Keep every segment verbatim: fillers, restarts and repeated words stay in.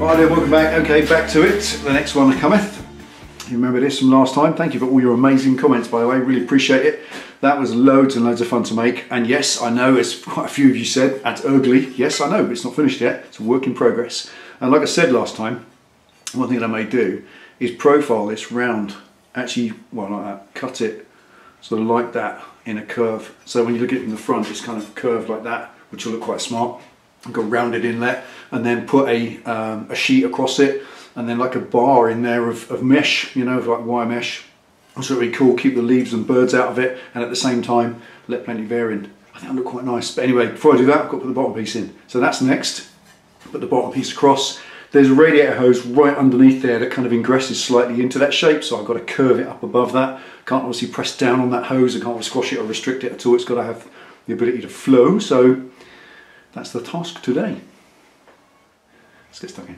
Right then, welcome back. Okay, back to it. The next one cometh. You remember this from last time. Thank you for all your amazing comments, by the way. Really appreciate it. That was loads and loads of fun to make. And yes, I know, as quite a few of you said, that's ugly. Yes, I know, but it's not finished yet. It's a work in progress. And like I said last time, one thing that I may do is profile this round. Actually, well, like that. Cut it sort of like that in a curve. So when you look at it in the front, it's kind of curved like that, which will look quite smart. I've got a rounded inlet, and then put a, um, a sheet across it, and then like a bar in there of, of mesh, you know, of like wire mesh. That's really cool, keep the leaves and birds out of it, and at the same time, let plenty of air in. I think that look quite nice. But anyway, before I do that, I've got to put the bottom piece in. So that's next. Put the bottom piece across. There's a radiator hose right underneath there that kind of ingresses slightly into that shape, so I've got to curve it up above that. Can't obviously press down on that hose, I can't squash it or restrict it at all. It's got to have the ability to flow, so that's the task today. Let's get stuck in.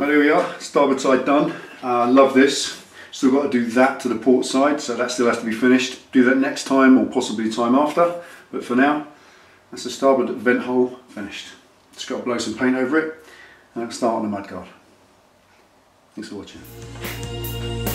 Well, here we are, starboard side done. I uh, love this. Still got to do that to the port side, so that still has to be finished. Do that next time or possibly time after, but for now, that's the starboard vent hole finished. Just got to blow some paint over it and start on the mudguard. Thanks for watching.